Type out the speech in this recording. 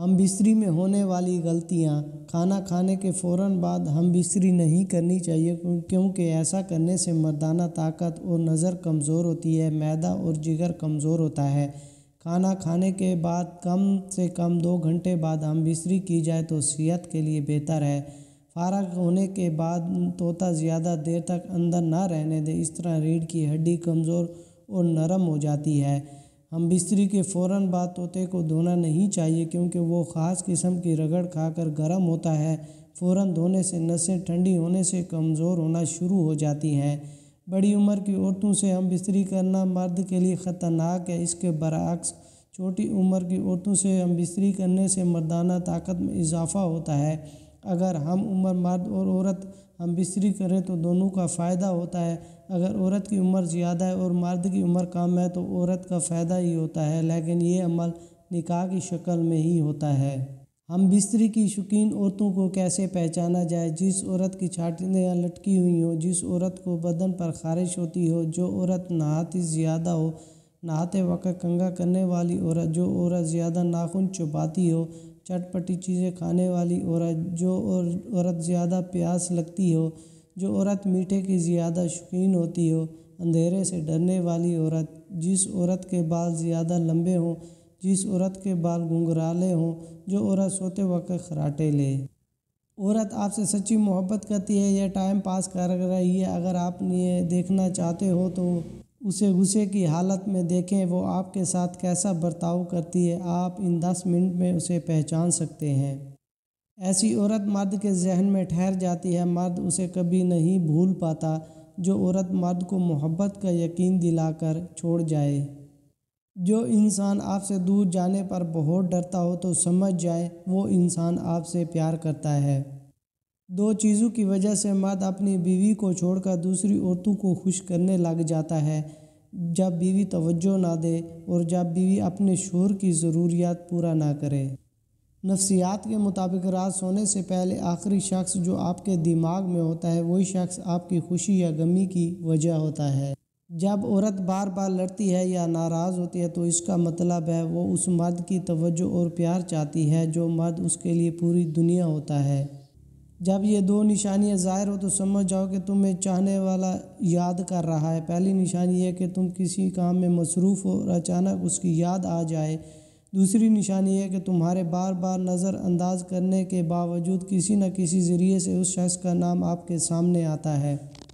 हम बिस्री में होने वाली गलतियां खाना खाने के फ़ौरन बाद हम बिस्री नहीं करनी चाहिए, क्योंकि ऐसा करने से मर्दाना ताकत और नज़र कमज़ोर होती है, मैदा और जिगर कमज़ोर होता है। खाना खाने के बाद कम से कम 2 घंटे बाद हम बिस्री की जाए तो सेहत के लिए बेहतर है। फारग होने के बाद तोता ज़्यादा देर तक अंदर ना रहने दे, इस तरह रीढ़ की हड्डी कमज़ोर और नरम हो जाती है। हम बिस्री के फ़ौरन बाद तोते को धोना नहीं चाहिए, क्योंकि वो ख़ास किस्म की रगड़ खाकर गर्म होता है। फ़ौरन धोने से नसें ठंडी होने से कमज़ोर होना शुरू हो जाती हैं। बड़ी उम्र की औरतों से हम बिस्री करना मर्द के लिए ख़तरनाक है। इसके बरअक्स छोटी उम्र की औरतों से हम बिस्री करने से मर्दाना ताकत में इजाफ़ा होता है। अगर हम उम्र मर्द और औरत हम बिस्री करें तो दोनों का फ़ायदा होता है। अगर औरत की उम्र ज़्यादा है और मर्द की उम्र कम है तो औरत का फ़ायदा ही होता है, लेकिन ये अमल निकाह की शक्ल में ही होता है। हम बिस्री की शौकीन औरतों को कैसे पहचाना जाए? जिस औरत की छातियाँ लटकी हुई हो, जिस औरत को बदन पर ख़ारिश होती हो, जो औरत नहाती ज़्यादा हो, नहाते वक्त कंगा करने वाली औरत, जो औरत ज़्यादा नाखून चुबाती हो, चटपटी चीज़ें खाने वाली औरत, जो औरत ज़्यादा प्यास लगती हो, जो औरत मीठे की ज़्यादा शौकीन होती हो, अंधेरे से डरने वाली औरत, जिस औरत के बाल ज़्यादा लंबे हों, जिस औरत के बाल घुंघराले हों, जो औरत सोते वक्त खराटे ले। औरत आपसे सच्ची मोहब्बत करती है या टाइम पास कर रही है, अगर आप ये देखना चाहते हो तो उसे गुस्से की हालत में देखें, वो आपके साथ कैसा बर्ताव करती है। आप इन 10 मिनट में उसे पहचान सकते हैं। ऐसी औरत मर्द के जहन में ठहर जाती है, मर्द उसे कभी नहीं भूल पाता। जो औरत मर्द को मोहब्बत का यकीन दिलाकर छोड़ जाए। जो इंसान आपसे दूर जाने पर बहुत डरता हो तो समझ जाए वो इंसान आपसे प्यार करता है। 2 चीज़ों की वजह से मर्द अपनी बीवी को छोड़कर दूसरी औरतों को खुश करने लग जाता है, जब बीवी तवज्जो ना दे और जब बीवी अपने शौहर की ज़रूरियात पूरा ना करे। नफ्सियात के मुताबिक रात सोने से पहले आखिरी शख्स जो आपके दिमाग में होता है वही शख्स आपकी खुशी या गमी की वजह होता है। जब औरत बार बार लड़ती है या नाराज़ होती है तो इसका मतलब है वो उस मर्द की तवज्जो और प्यार चाहती है, जो मर्द उसके लिए पूरी दुनिया होता है। जब ये 2 निशानियाँ ज़ाहिर हो तो समझ जाओ कि तुम्हें चाहने वाला याद कर रहा है। पहली निशानी यह कि तुम किसी काम में मसरूफ़ हो और अचानक उसकी याद आ जाए। दूसरी निशानी यह कि तुम्हारे बार बार नज़रअंदाज करने के बावजूद किसी न किसी ज़रिए से उस शख्स का नाम आपके सामने आता है।